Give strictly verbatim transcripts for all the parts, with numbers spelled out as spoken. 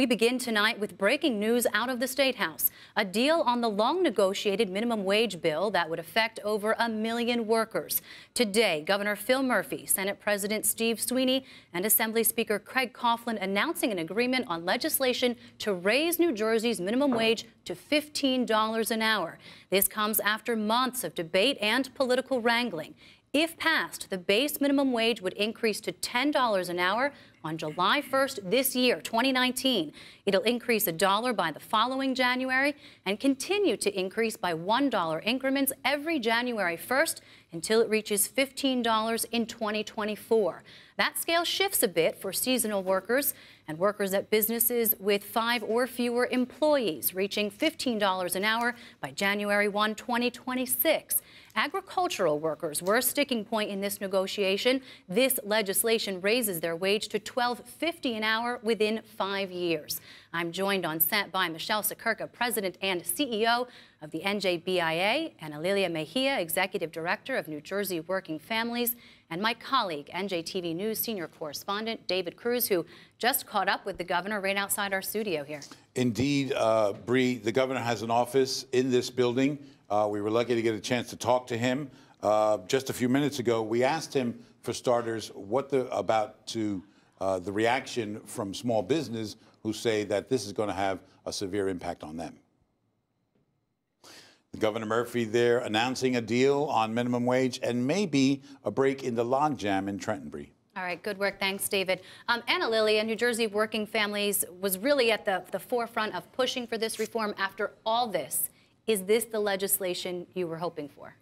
We begin tonight with breaking news out of the State House. A deal on the long-negotiated minimum wage bill that would affect over a million workers. Today, Governor Phil Murphy, Senate President Steve Sweeney, and Assembly Speaker Craig Coughlin announcing an agreement on legislation to raise New Jersey's minimum wage to fifteen dollars an hour. This comes after months of debate and political wrangling. If passed, the base minimum wage would increase to ten dollars an hour on July first this year, twenty nineteen. It'll increase a dollar by the following January and continue to increase by one dollar increments every January first until it reaches fifteen dollars in twenty twenty-four. That scale shifts a bit for seasonal workers and workers at businesses with five or fewer employees, reaching fifteen dollars an hour by January first, twenty twenty-six. Agricultural workers were a sticking point in this negotiation. This legislation raises their wage to twelve fifty an hour within five years. I'm joined on set by Michelle Siekerka, President and C E O of the N J B I A, Analilia Mejia, Executive Director of New Jersey Working Families, and my colleague, N J T V News Senior Correspondent David Cruz, who just caught up with the governor right outside our studio here. Indeed, uh, Bree, the governor has an office in this building. Uh, we were lucky to get a chance to talk to him uh, just a few minutes ago. We asked him, for starters, what the, about to uh, the reaction from small business who say that this is going to have a severe impact on them. Governor Murphy there announcing a deal on minimum wage and maybe a break in the logjam in Trenton, Bree. All right, good work. Thanks, David. Um, Analilia, New Jersey Working Families was really at the, the forefront of pushing for this reform after all this. Is this the legislation you were hoping for?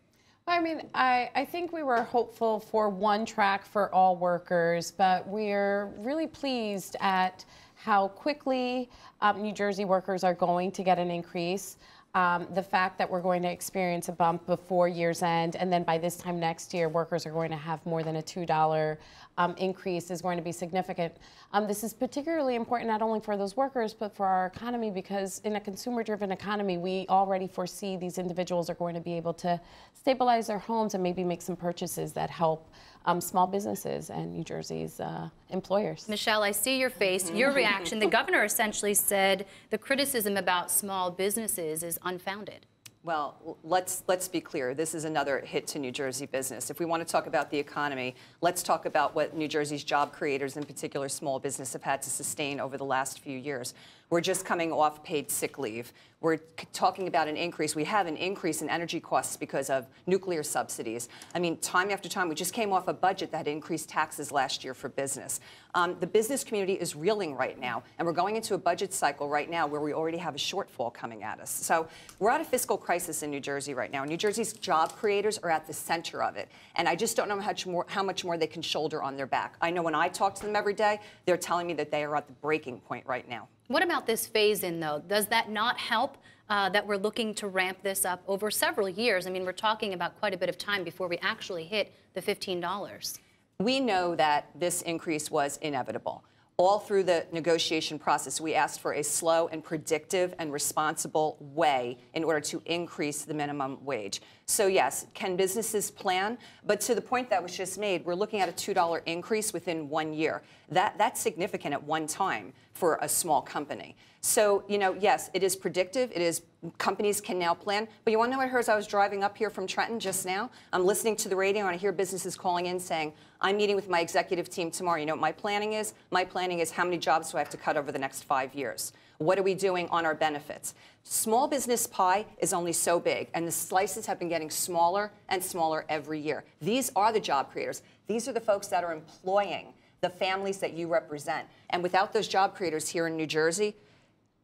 I mean, I, I think we were hopeful for one track for all workers, but we're really pleased at how quickly um, New Jersey workers are going to get an increase. Um, the fact that we're going to experience a bump before year's end, and then by this time next year, workers are going to have more than a two dollar um, increase is going to be significant. Um, this is particularly important not only for those workers, but for our economy, because in a consumer-driven economy, we already foresee these individuals are going to be able to stabilize their homes and maybe make some purchases that help um, small businesses and New Jersey's uh, employers. Michelle, I see your face, your reaction. The governor essentially said the criticism about small businesses is unfounded. Well, let's let's be clear. This is another hit to New Jersey business. If we want to talk about the economy, let's talk about what New Jersey's job creators, in particular small business, have had to sustain over the last few years. We're just coming off paid sick leave. We're talking about an increase. We have an increase in energy costs because of nuclear subsidies. I mean, time after time, we just came off a budget that increased taxes last year for business. Um, the business community is reeling right now, and we're going into a budget cycle right now where we already have a shortfall coming at us. So we're at a fiscal crisis in New Jersey right now. New Jersey's job creators are at the center of it, and I just don't know how much more, how much more they can shoulder on their back. I know when I talk to them every day, they're telling me that they are at the breaking point right now. What about this phase-in, though? Does that not help uh, that we're looking to ramp this up over several years? I mean, we're talking about quite a bit of time before we actually hit the fifteen dollars. We know that this increase was inevitable. All through the negotiation process, we asked for a slow and predictive and responsible way in order to increase the minimum wage. So yes, can businesses plan? But to the point that was just made, we're looking at a two dollar increase within one year. That, that's significant at one time for a small company. So, you know, yes, it is predictive. It is, companies can now plan. But you want to know what I heard as I was driving up here from Trenton just now? I'm listening to the radio and I hear businesses calling in saying, I'm meeting with my executive team tomorrow. You know what my planning is? My planning is how many jobs do I have to cut over the next five years? What are we doing on our benefits? Small business pie is only so big, and the slices have been getting smaller and smaller every year. These are the job creators. These are the folks that are employing the families that you represent. And without those job creators here in New Jersey,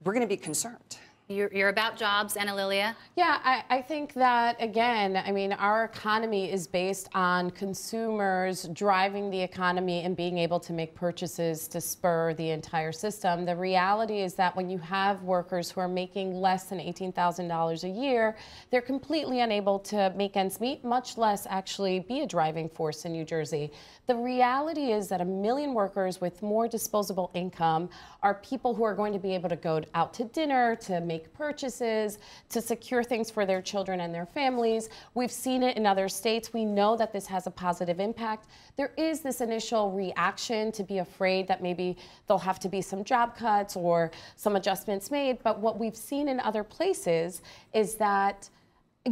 we're going to be concerned. You're, you're about jobs, Analilia? Yeah, I, I think that, again, I mean, our economy is based on consumers driving the economy and being able to make purchases to spur the entire system. The reality is that when you have workers who are making less than eighteen thousand dollars a year, they're completely unable to make ends meet, much less actually be a driving force in New Jersey. The reality is that a million workers with more disposable income are people who are going to be able to go out to dinner, to make make purchases, to secure things for their children and their families. We've seen it in other states. We know that this has a positive impact. There is this initial reaction to be afraid that maybe there'll have to be some job cuts or some adjustments made. But what we've seen in other places is that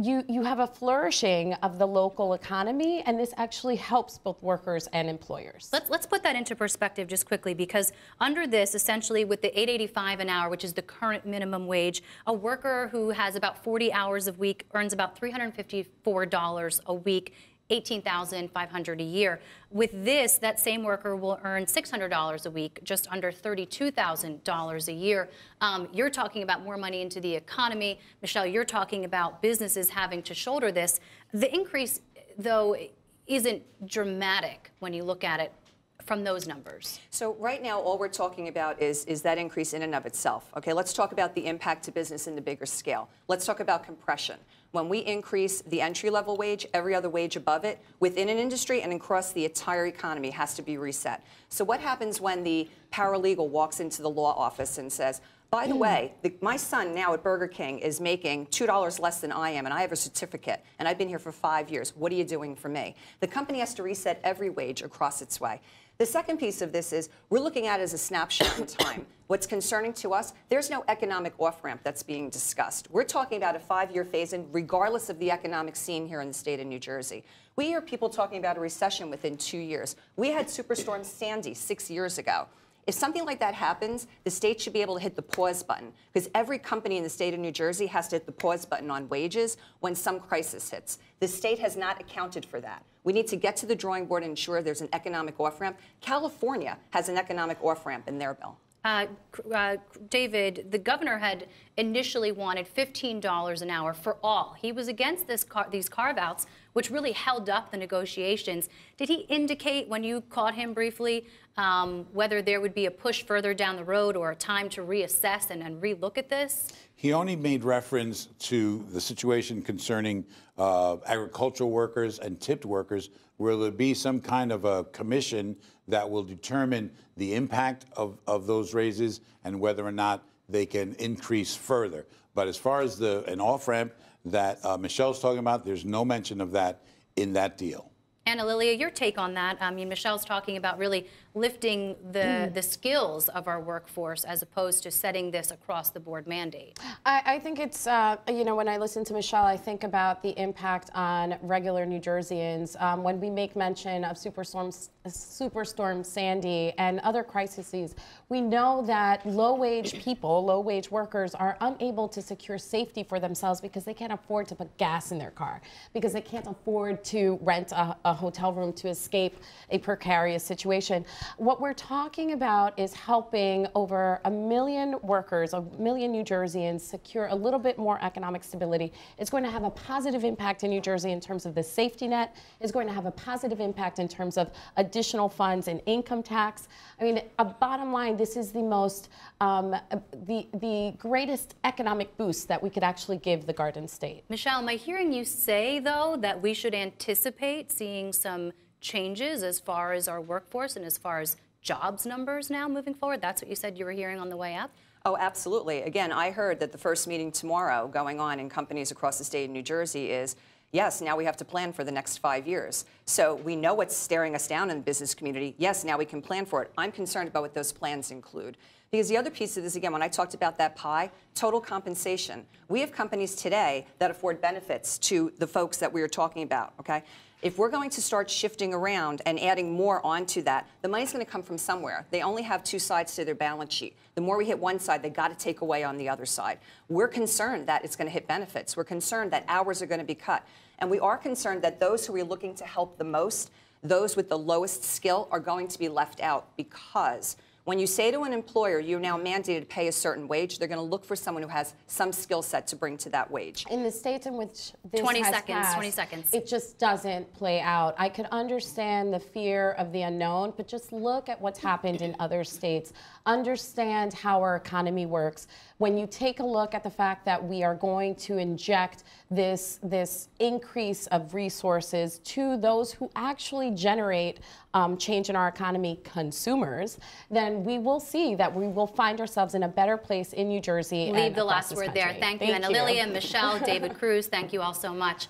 you, you have a flourishing of the local economy, and this actually helps both workers and employers. Let's, let's put that into perspective just quickly, because under this, essentially with the eight eighty-five an hour, which is the current minimum wage, a worker who has about forty hours a week earns about three hundred fifty-four dollars a week, eighteen thousand five hundred dollars a year. With this, that same worker will earn six hundred dollars a week, just under thirty-two thousand dollars a year. Um, you're talking about more money into the economy. Michelle, you're talking about businesses having to shoulder this. The increase, though, isn't dramatic when you look at it from those numbers. So right now, all we're talking about is, is that increase in and of itself. Okay, let's talk about the impact to business in the bigger scale. Let's talk about compression. When we increase the entry-level wage, every other wage above it, within an industry and across the entire economy has to be reset. So what happens when the paralegal walks into the law office and says, by the way, the, my son now at Burger King is making two dollars less than I am, and I have a certificate, and I've been here for five years. What are you doing for me? The company has to reset every wage across its way. The second piece of this is we're looking at it as a snapshot in time. What's concerning to us, there's no economic off-ramp that's being discussed. We're talking about a five-year phase-in regardless of the economic scene here in the state of New Jersey. We hear people talking about a recession within two years. We had Superstorm Sandy six years ago. If something like that happens, the state should be able to hit the pause button, because every company in the state of New Jersey has to hit the pause button on wages when some crisis hits. The state has not accounted for that. We need to get to the drawing board and ensure there's an economic off-ramp. California has an economic off-ramp in their bill. Uh, uh, David, the governor had initially wanted fifteen dollars an hour for all. He was against this car these carve-outs, which really held up the negotiations. Did he indicate, when you caught him briefly, um, whether there would be a push further down the road or a time to reassess and, and relook at this? He only made reference to the situation concerning uh, agricultural workers and tipped workers, where there'll be some kind of a commission that will determine the impact of, of those raises and whether or not they can increase further. But as far as the, an off-ramp that uh, Michelle's talking about, there's no mention of that in that deal. Analilia, your take on that? I mean, Michelle's talking about really lifting the, mm. the skills of our workforce as opposed to setting this across-the-board mandate. I, I think it's, uh, you know, when I listen to Michelle, I think about the impact on regular New Jerseyans. Um, when we make mention of Superstorm, Superstorm Sandy and other crises, we know that low-wage people, low-wage workers, are unable to secure safety for themselves because they can't afford to put gas in their car, because they can't afford to rent a, a hotel room to escape a precarious situation. What we're talking about is helping over a million workers, a million New Jerseyans, secure a little bit more economic stability. It's going to have a positive impact in New Jersey in terms of the safety net. It's going to have a positive impact in terms of additional funds and income tax. I mean, a bottom line, this is the most, um, the, the greatest economic boost that we could actually give the Garden State. Michelle, am I hearing you say, though, that we should anticipate seeing some changes as far as our workforce and as far as jobs numbers now moving forward? That's what you said you were hearing on the way up? Oh, absolutely. Again, I heard that the first meeting tomorrow going on in companies across the state of New Jersey is, yes, now we have to plan for the next five years. So we know what's staring us down in the business community. Yes, now we can plan for it. I'm concerned about what those plans include. Because the other piece of this, again, when I talked about that pie, total compensation. We have companies today that afford benefits to the folks that we are talking about, okay? If we're going to start shifting around and adding more onto that, the money's going to come from somewhere. They only have two sides to their balance sheet. The more we hit one side, they've got to take away on the other side. We're concerned that it's going to hit benefits. We're concerned that hours are going to be cut. And we are concerned that those who are looking to help the most, those with the lowest skill, are going to be left out, because when you say to an employer, you're now mandated to pay a certain wage, they're going to look for someone who has some skill set to bring to that wage. In the states in which this twenty seconds, twenty seconds. It just doesn't play out. I could understand the fear of the unknown, but just look at what's happened in other states. Understand how our economy works. When you take a look at the fact that we are going to inject this, this increase of resources to those who actually generate um, change in our economy, consumers, then then we will see that we will find ourselves in a better place in New Jersey. Leave the last word there. Thank you, Analilia, Michelle, David Cruz. Thank you all so much.